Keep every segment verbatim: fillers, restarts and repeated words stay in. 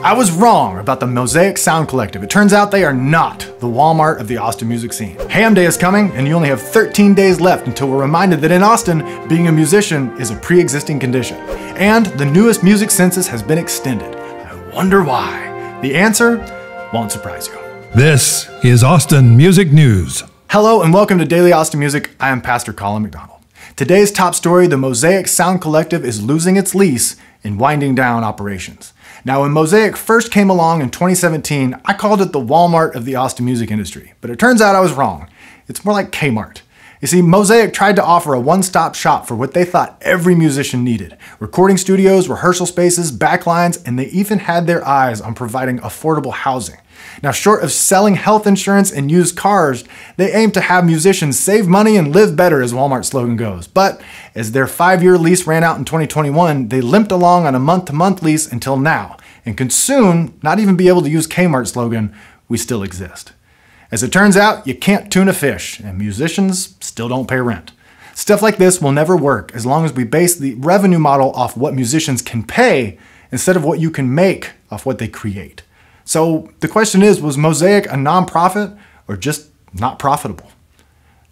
I was wrong about the Mosaic Sound Collective. It turns out they are not the Walmart of the Austin music scene. HAAM Day is coming, and you only have thirteen days left until we're reminded that in Austin, being a musician is a pre-existing condition. And the newest music census has been extended. I wonder why? The answer won't surprise you. This is Austin Music News. Hello and welcome to Daily Austin Music. I am Pastor Colin McDonald. Today's top story, the Mosaic Sound Collective is losing its lease and winding down operations. Now, when Mosaic first came along in twenty seventeen, I called it the Walmart of the Austin music industry, but it turns out I was wrong. It's more like Kmart. You see, Mosaic tried to offer a one-stop shop for what they thought every musician needed. Recording studios, rehearsal spaces, backlines, and they even had their eyes on providing affordable housing. Now, short of selling health insurance and used cars, they aim to have musicians save money and live better, as Walmart's slogan goes. But as their five-year lease ran out in twenty twenty-one, they limped along on a month-to-month lease until now, and could soon not even be able to use Kmart's slogan, "We still exist." As it turns out, you can't tune a fish, and musicians still don't pay rent. Stuff like this will never work as long as we base the revenue model off what musicians can pay instead of what you can make off what they create. So the question is, was Mosaic a nonprofit or just not profitable?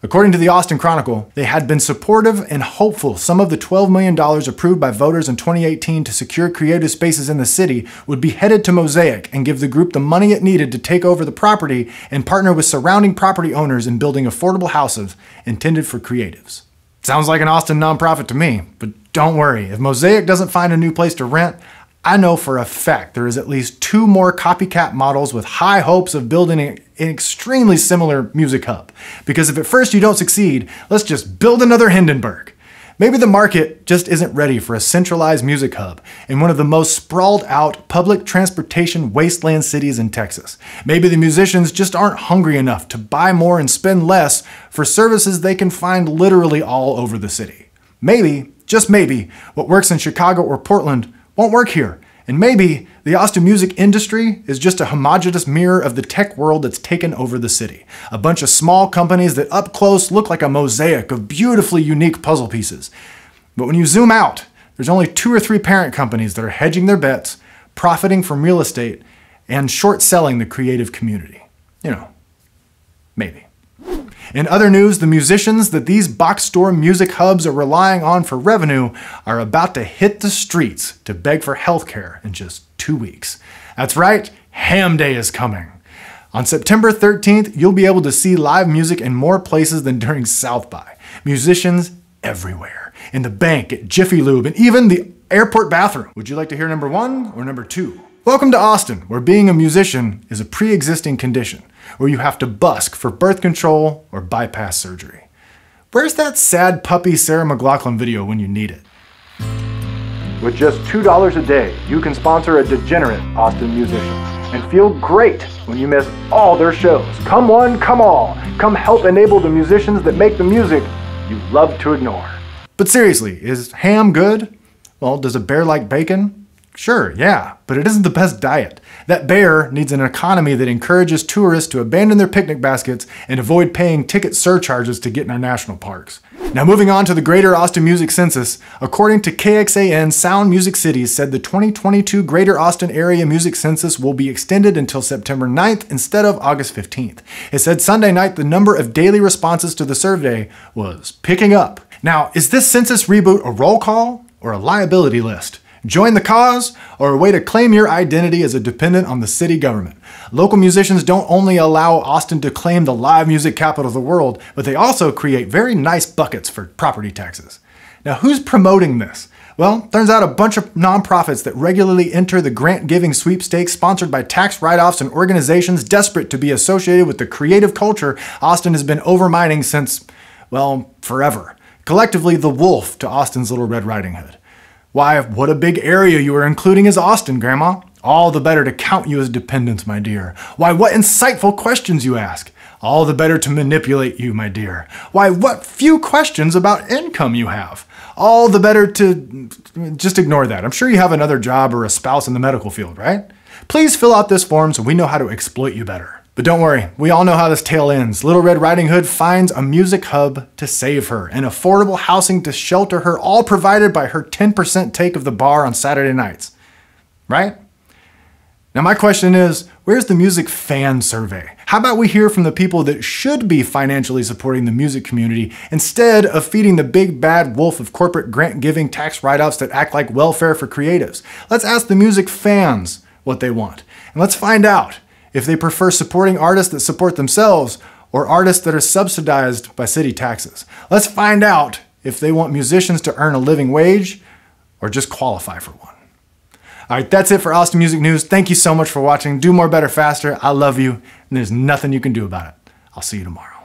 According to the Austin Chronicle, they had been supportive and hopeful some of the twelve million dollars approved by voters in twenty eighteen to secure creative spaces in the city would be headed to Mosaic and give the group the money it needed to take over the property and partner with surrounding property owners in building affordable houses intended for creatives. Sounds like an Austin nonprofit to me, but don't worry. If Mosaic doesn't find a new place to rent, I know for a fact there is at least two more copycat models with high hopes of building an extremely similar music hub. Because if at first you don't succeed, let's just build another Hindenburg. Maybe the market just isn't ready for a centralized music hub in one of the most sprawled out public transportation wasteland cities in Texas. Maybe the musicians just aren't hungry enough to buy more and spend less for services they can find literally all over the city. Maybe, just maybe, what works in Chicago or Portland won't work here. And maybe the Austin music industry is just a homogeneous mirror of the tech world that's taken over the city. A bunch of small companies that up close look like a mosaic of beautifully unique puzzle pieces. But when you zoom out, there's only two or three parent companies that are hedging their bets, profiting from real estate, and short selling the creative community. You know, maybe. In other news, the musicians that these box store music hubs are relying on for revenue are about to hit the streets to beg for healthcare in just two weeks. That's right, HAAM Day is coming. On September thirteenth, you'll be able to see live music in more places than during South by. Musicians everywhere, in the bank, at Jiffy Lube, and even the airport bathroom. Would you like to hear number one or number two? Welcome to Austin, where being a musician is a pre-existing condition, where you have to busk for birth control or bypass surgery. Where's that sad puppy Sarah McLachlan video when you need it? With just two dollars a day, you can sponsor a degenerate Austin musician and feel great when you miss all their shows. Come one, come all. Come help enable the musicians that make the music you love to ignore. But seriously, is ham good? Well, does a bear like bacon? Sure, yeah, but it isn't the best diet. That bear needs an economy that encourages tourists to abandon their picnic baskets and avoid paying ticket surcharges to get in our national parks. Now moving on to the Greater Austin Music Census, according to K X A N, Sound Music Cities said the twenty twenty-two Greater Austin Area Music Census will be extended until September ninth instead of August fifteenth. It said Sunday night the number of daily responses to the survey was picking up. Now, is this census reboot a roll call or a liability list? Join the cause, or a way to claim your identity as a dependent on the city government. Local musicians don't only allow Austin to claim the live music capital of the world, but they also create very nice buckets for property taxes. Now, who's promoting this? Well, turns out a bunch of nonprofits that regularly enter the grant-giving sweepstakes sponsored by tax write-offs and organizations desperate to be associated with the creative culture Austin has been overmining since, well, forever. Collectively, the wolf to Austin's Little Red Riding Hood. Why, what a big area you are including as Austin, Grandma. All the better to count you as dependents, my dear. Why, what insightful questions you ask. All the better to manipulate you, my dear. Why, what few questions about income you have. All the better to... just ignore that. I'm sure you have another job or a spouse in the medical field, right? Please fill out this form so we know how to exploit you better. But don't worry, we all know how this tale ends. Little Red Riding Hood finds a music hub to save her and affordable housing to shelter her, all provided by her ten percent take of the bar on Saturday nights. Right? Now my question is, where's the music fan survey? How about we hear from the people that should be financially supporting the music community instead of feeding the big bad wolf of corporate grant-giving tax write-offs that act like welfare for creatives? Let's ask the music fans what they want, and let's find out if they prefer supporting artists that support themselves or artists that are subsidized by city taxes. Let's find out if they want musicians to earn a living wage or just qualify for one. All right, that's it for Austin Music News. Thank you so much for watching. Do more, better, faster. I love you, and there's nothing you can do about it. I'll see you tomorrow.